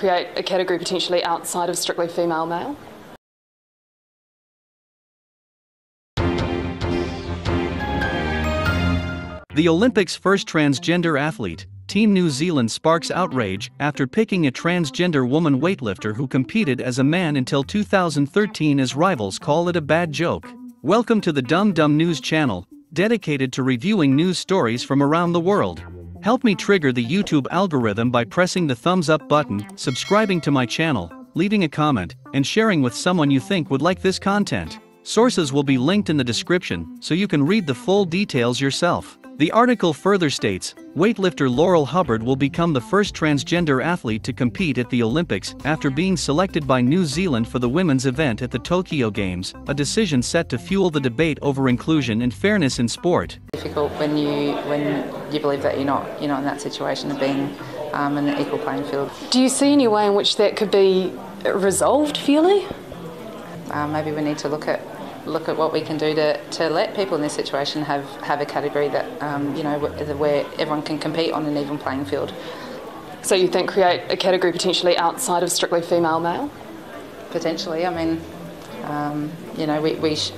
create a category potentially outside of strictly female-male. The Olympics' first transgender athlete, Team New Zealand, sparks outrage after picking a transgender woman weightlifter who competed as a man until 2013 as rivals call it a bad joke. Welcome to the Dum Dum News Channel, dedicated to reviewing news stories from around the world. Help me trigger the YouTube algorithm by pressing the thumbs up button, subscribing to my channel, leaving a comment, and sharing with someone you think would like this content. Sources will be linked in the description, so you can read the full details yourself. The article further states, weightlifter Laurel Hubbard will become the first transgender athlete to compete at the Olympics after being selected by New Zealand for the women's event at the Tokyo Games, a decision set to fuel the debate over inclusion and fairness in sport. It's difficult when you believe that you're not in that situation of being in an equal playing field. Do you see any way in which that could be resolved fairly? Maybe we need to look at what we can do to let people in this situation have a category that where everyone can compete on an even playing field. So you think create a category potentially outside of strictly female-male? Potentially. I mean,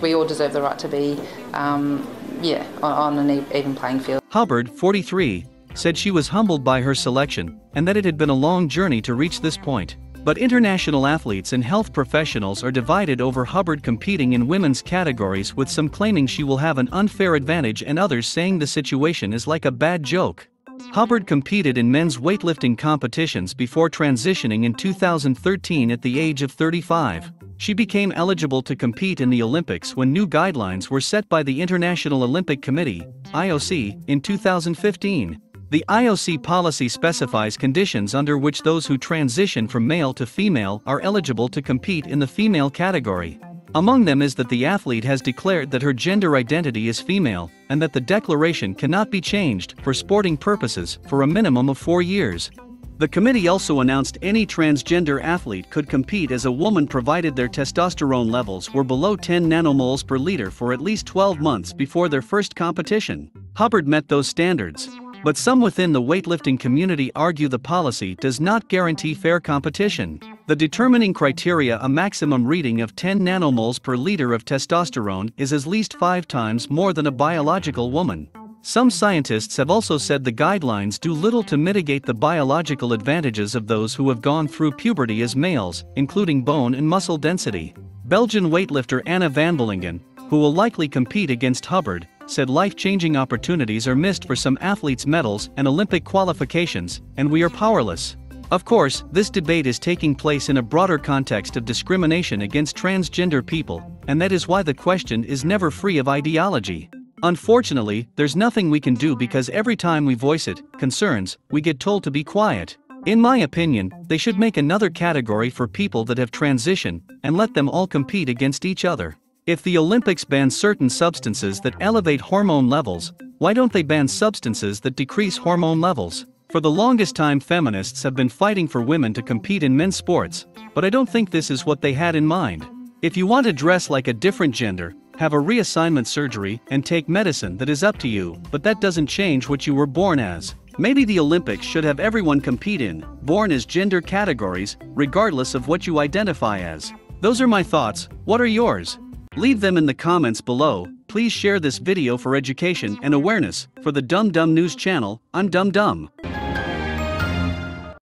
we all deserve the right to be on an even playing field. Hubbard, 43, said she was humbled by her selection and that it had been a long journey to reach this point. But international athletes and health professionals are divided over Hubbard competing in women's categories, with some claiming she will have an unfair advantage and others saying the situation is like a bad joke. Hubbard competed in men's weightlifting competitions before transitioning in 2013 at the age of 35. She became eligible to compete in the Olympics when new guidelines were set by the International Olympic Committee (IOC) in 2015. The IOC policy specifies conditions under which those who transition from male to female are eligible to compete in the female category. Among them is that the athlete has declared that her gender identity is female, and that the declaration cannot be changed, for sporting purposes, for a minimum of 4 years. The committee also announced any transgender athlete could compete as a woman provided their testosterone levels were below 10 nanomoles per liter for at least 12 months before their first competition. Hubbard met those standards. But some within the weightlifting community argue the policy does not guarantee fair competition. The determining criteria, a maximum reading of 10 nanomoles per liter of testosterone, is at least 5 times more than a biological woman. Some scientists have also said the guidelines do little to mitigate the biological advantages of those who have gone through puberty as males, including bone and muscle density. Belgian weightlifter Anna van Bellingen, who will likely compete against Hubbard, said life-changing opportunities are missed for some athletes, medals and Olympic qualifications, and we are powerless. Of course, this debate is taking place in a broader context of discrimination against transgender people, and that is why the question is never free of ideology. Unfortunately, there's nothing we can do because every time we voice it, concerns, we get told to be quiet. In my opinion, they should make another category for people that have transitioned and let them all compete against each other. If the Olympics ban certain substances that elevate hormone levels, why don't they ban substances that decrease hormone levels? For the longest time, feminists have been fighting for women to compete in men's sports, but I don't think this is what they had in mind. If you want to dress like a different gender, have a reassignment surgery, and take medicine, that is up to you, but that doesn't change what you were born as. Maybe the Olympics should have everyone compete in born as gender categories, regardless of what you identify as. Those are my thoughts. What are yours? Leave them in the comments below. Please share this video for education and awareness. For the Dum Dum News Channel, I'm Dum Dum.